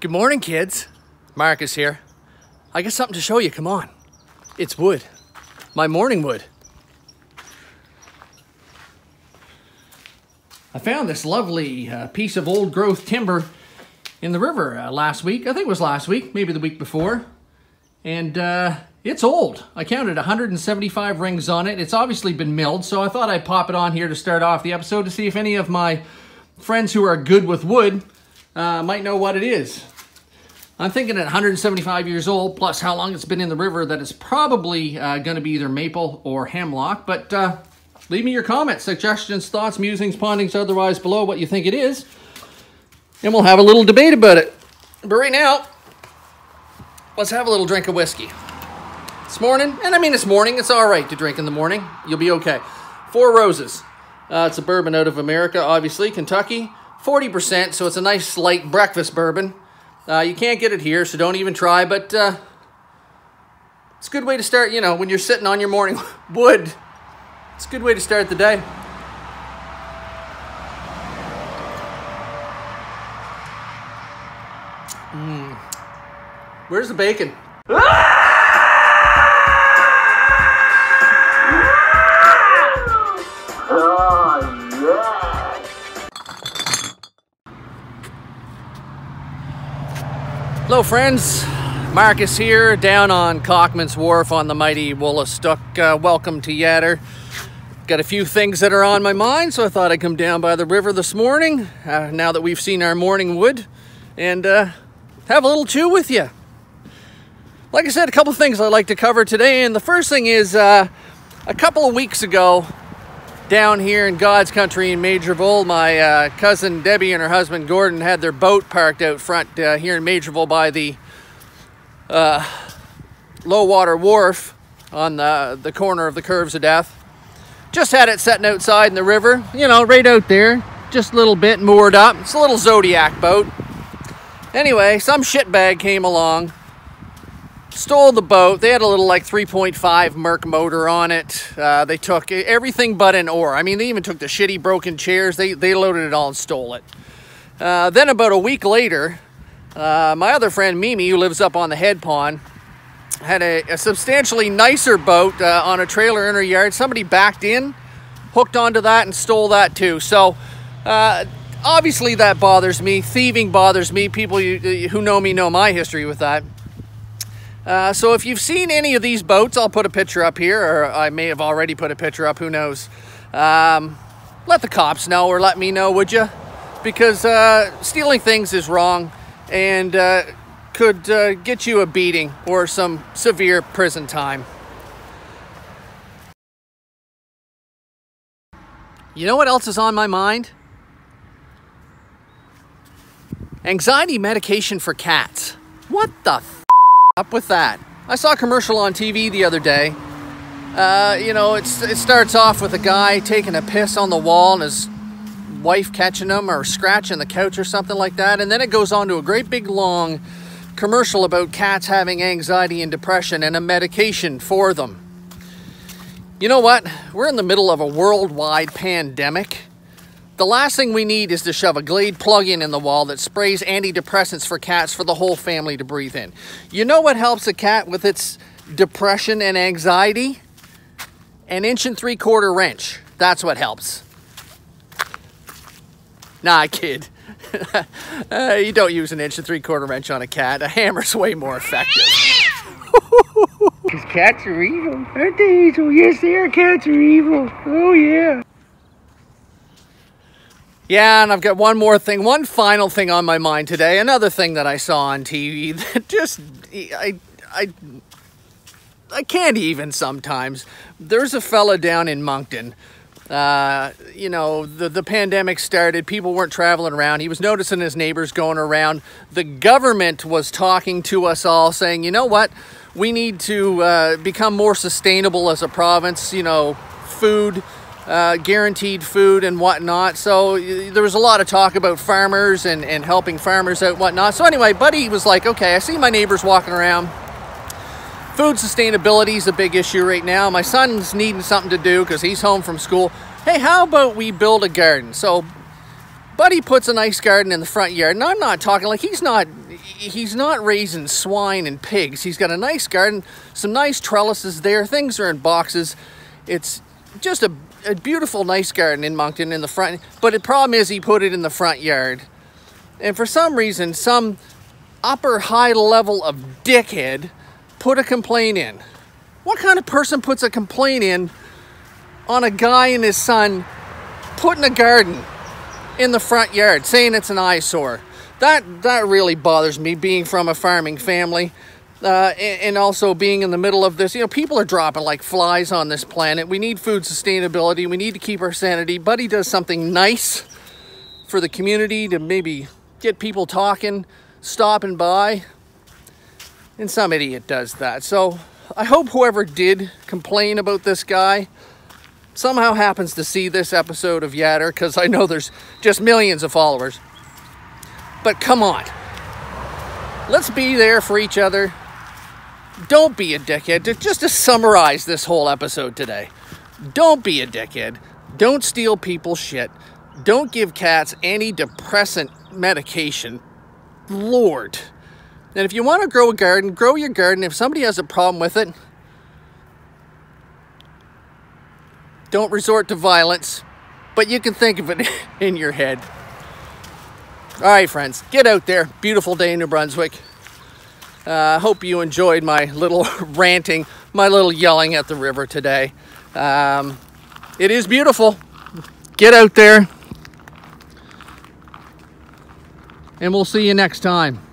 Good morning, kids. Marcus here. I got something to show you, come on. It's wood, my morning wood. I found this lovely piece of old growth timber in the river last week. I think it was last week, maybe the week before. And it's old. I counted 175 rings on it. It's obviously been milled, so I thought I'd pop it on here to start off the episode to see if any of my friends who are good with wood might know what it is. I'm thinking at 175 years old, plus how long it's been in the river, that it's probably gonna be either maple or hemlock, but leave me your comments, suggestions, thoughts, musings, pondings, otherwise below what you think it is, and we'll have a little debate about it. But right now, let's have a little drink of whiskey. This morning, and I mean this morning, it's all right to drink in the morning. You'll be okay. Four Roses. It's a bourbon out of America, obviously, Kentucky. 40%, so it's a nice, light breakfast bourbon. You can't get it here, so don't even try, but it's a good way to start, you know, when you're sitting on your morning wood. It's a good way to start the day. Where's the bacon? Hello friends, Marcus here, down on Cockman's Wharf on the mighty Woolastook. Welcome to Yatter. Got a few things that are on my mind, so I thought I'd come down by the river this morning, now that we've seen our morning wood, and have a little chew with you. Like I said, a couple things I'd like to cover today, and the first thing is a couple of weeks ago, down here in God's country in Majorville, my cousin Debbie and her husband Gordon had their boat parked out front here in Majorville by the low water wharf on the corner of the Curves of Death. Just had it sitting outside in the river, you know, right out there, just a little bit moored up. It's a little Zodiac boat. Anyway, some shitbag came along, stole the boat. They had a little like 3.5 Merc motor on it. They took everything but an oar. I mean, they even took the shitty broken chairs. They loaded it all and stole it. Then about a week later, my other friend Mimi, who lives up on the head pond, had a substantially nicer boat on a trailer in her yard. Somebody backed in, hooked onto that and stole that too. So obviously that bothers me. Thieving bothers me. People who know me know my history with that. So if you've seen any of these boats, I'll put a picture up here, or I may have already put a picture up, who knows. Let the cops know, or let me know, would you? Because stealing things is wrong and could get you a beating or some severe prison time. You know what else is on my mind? Anxiety medication for cats. What the f***? Up with that. I saw a commercial on TV the other day. You know, it starts off with a guy taking a piss on the wall and his wife catching him or scratching the couch or something like that, and then it goes on to a great big long commercial about cats having anxiety and depression and a medication for them. You know what? We're in the middle of a worldwide pandemic. The last thing we need is to shove a Glade plug-in in the wall that sprays antidepressants for cats for the whole family to breathe in. You know what helps a cat with its depression and anxiety? An 1 3/4 inch wrench. That's what helps. Nah, kid. You don't use an 1 3/4 inch wrench on a cat. A hammer's way more effective. These cats are evil. Aren't they evil? Yes, they are. Cats are evil. Oh, yeah. Yeah, and I've got one more thing, one final thing on my mind today. Another thing that I saw on TV that just, I can't even sometimes. There's a fella down in Moncton. You know, the pandemic started. People weren't traveling around. He was noticing his neighbors going around. The government was talking to us all saying, you know what? We need to become more sustainable as a province, you know, food, guaranteed food and whatnot. So there was a lot of talk about farmers and helping farmers out and whatnot. So anyway, buddy was like, okay, I see my neighbors walking around. Food sustainability is a big issue right now. My son's needing something to do because he's home from school. Hey, how about we build a garden? So buddy puts a nice garden in the front yard. And I'm not talking like he's not, he's not raising swine and pigs. He's got a nice garden, some nice trellises there. Things are in boxes. It's just a beautiful, nice garden in Moncton in the front. But the problem is he put it in the front yard. And for some reason, some upper high level of dickhead put a complaint in. What kind of person puts a complaint in on a guy and his son putting a garden in the front yard, saying it's an eyesore? That really bothers me, being from a farming family, and also being in the middle of this. You know, people are dropping like flies on this planet. We need food sustainability. We need to keep our sanity. Buddy does something nice for the community to maybe get people talking, stopping by, and some idiot does that. So I hope whoever did complain about this guy somehow happens to see this episode of Yatter, because I know there's just millions of followers. But come on, let's be there for each other. Don't be a dickhead. Just to summarize this whole episode today, don't be a dickhead. Don't steal people's shit. Don't give cats any depressant medication. Lord. And if you want to grow a garden, grow your garden. If somebody has a problem with it, don't resort to violence, but you can think of it in your head. All right, friends, get out there. Beautiful day in New Brunswick. I hope you enjoyed my little ranting, my little yelling at the river today. It is beautiful. Get out there, and we'll see you next time.